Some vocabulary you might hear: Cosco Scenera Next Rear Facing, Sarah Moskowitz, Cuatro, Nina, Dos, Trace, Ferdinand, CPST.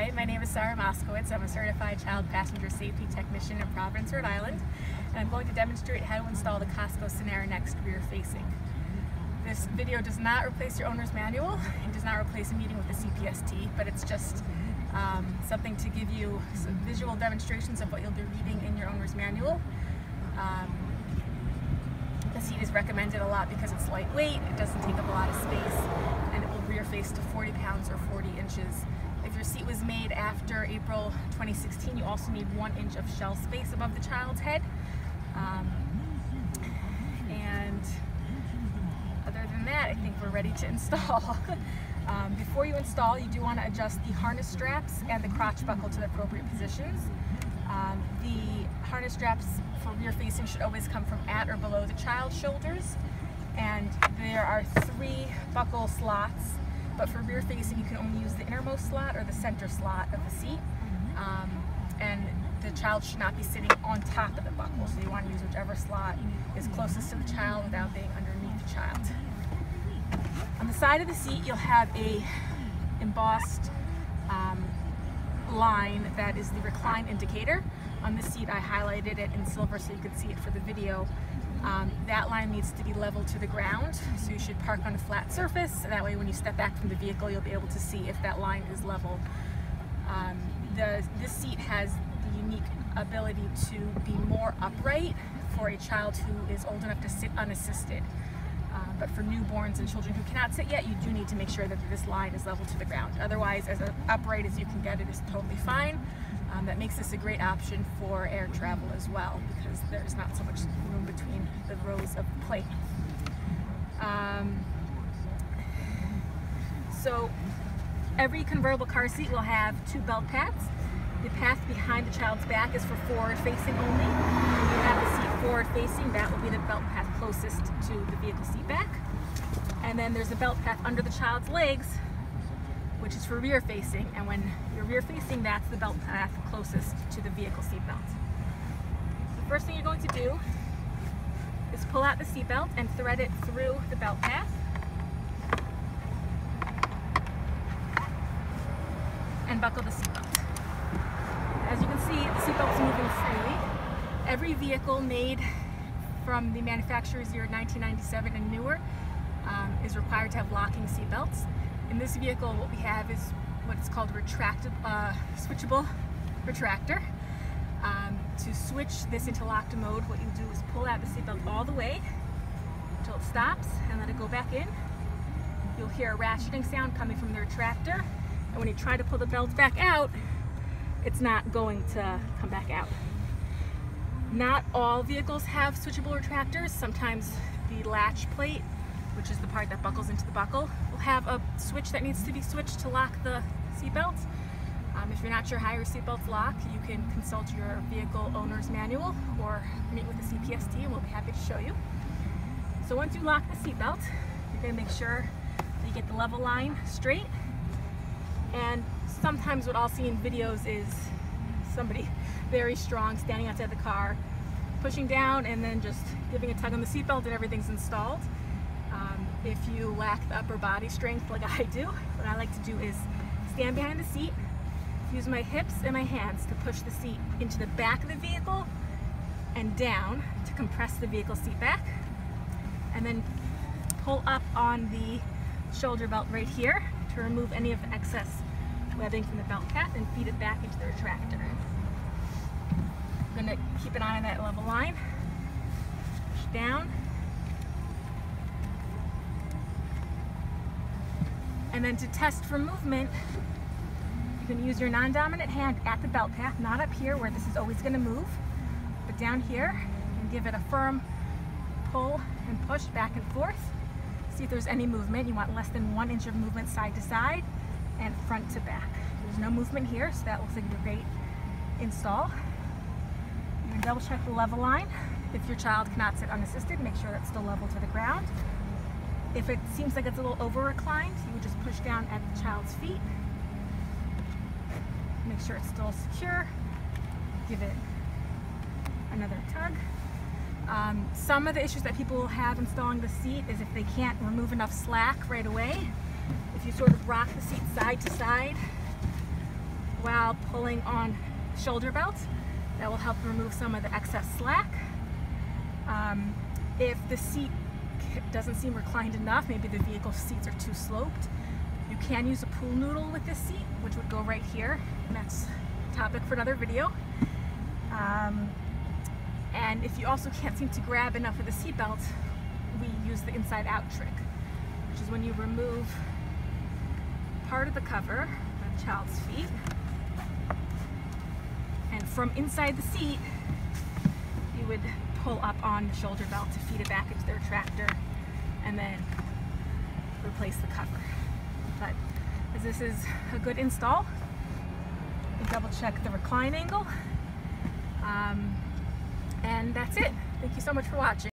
Hi, my name is Sarah Moskowitz. I'm a certified child passenger safety technician in Providence, Rhode Island, and I'm going to demonstrate how to install the Cosco Scenera Next Rear Facing. This video does not replace your owner's manual. It does not replace a meeting with the CPST, but it's just something to give you some visual demonstrations of what you'll be reading in your owner's manual. The seat is recommended a lot because it's lightweight, it doesn't take up a lot of space, and it will rear face to 40 pounds or 40 inches. If your seat was made after April 2016, you also need 1 inch of shell space above the child's head. And other than that, I think we're ready to install. Before you install, you do want to adjust the harness straps and the crotch buckle to the appropriate positions. The harness straps for rear facing should always come from at or below the child's shoulders. And there are 3 buckle slots, but for rear facing you can only use the innermost slot or the center slot of the seat. And the child should not be sitting on top of the buckle, so you want to use whichever slot is closest to the child without being underneath the child. On the side of the seat you'll have a embossed line that is the recline indicator. On this seat I highlighted it in silver so you can see it for the video. That line needs to be level to the ground, so you should park on a flat surface, so that way when you step back from the vehicle you'll be able to see if that line is level. This seat has the unique ability to be more upright for a child who is old enough to sit unassisted. But for newborns and children who cannot sit yet, you do need to make sure that this line is level to the ground. Otherwise, as upright as you can get it is totally fine. That makes this a great option for air travel as well, because there's not so much room between the rows of plate. So every convertible car seat will have 2 belt paths. The path behind the child's back is for forward facing only. If you have the seat forward facing, that will be the belt path closest to the vehicle seat back. And then there's a belt path under the child's legs, which is for rear facing, and when you're rear facing, that's the belt path closest to the vehicle seat belt. The first thing you're going to do is pull out the seat belt and thread it through the belt path. And buckle the seat belt. As you can see, the seat belt's moving freely. Every vehicle made from the manufacturer's year 1997 and newer is required to have locking seat belts. In this vehicle, what we have is what's called switchable retractor. To switch this into locked mode, what you do is pull out the seatbelt all the way until it stops and let it go back in. You'll hear a ratcheting sound coming from the retractor, and when you try to pull the belt back out, it's not going to come back out. Not all vehicles have switchable retractors. Sometimes the latch plate, which is the part that buckles into the buckle, will have a switch that needs to be switched to lock the seatbelt. If you're not sure how your seatbelt's lock, you can consult your vehicle owner's manual or meet with the CPST, and we'll be happy to show you. So once you lock the seatbelt, you're going to make sure that you get the level line straight. And sometimes what I'll see in videos is somebody very strong standing outside the car, pushing down and then just giving a tug on the seatbelt and everything's installed. If you lack the upper body strength like I do, what I like to do is stand behind the seat, use my hips and my hands to push the seat into the back of the vehicle and down to compress the vehicle seat back, and then pull up on the shoulder belt right here to remove any of the excess webbing from the belt path and feed it back into the retractor. I'm going to keep an eye on that level line, push down, and then to test for movement, you can use your non-dominant hand at the belt path, not up here where this is always going to move, but down here, and give it a firm pull and push back and forth. See if there's any movement. You want less than 1 inch of movement side to side and front to back. There's no movement here, so that looks like a great install. You can double check the level line. If your child cannot sit unassisted, make sure that's still level to the ground. If it seems like it's a little over-reclined, you would just push down at the child's feet. Make sure it's still secure. Give it another tug. Some of the issues that people will have installing the seat is if they can't remove enough slack right away. If you sort of rock the seat side to side, while pulling on shoulder belts. That will help remove some of the excess slack. If the seat doesn't seem reclined enough, maybe the vehicle seats are too sloped, you can use a pool noodle with this seat, which would go right here. And that's a topic for another video. And if you also can't seem to grab enough of the seat belt, we use the inside out trick, which is when you remove part of the cover of the child's feet, and from inside the seat, you would pull up on the shoulder belt to feed it back into their tractor and then replace the cover. But as this is a good install, you double check the recline angle. And that's it. Thank you so much for watching.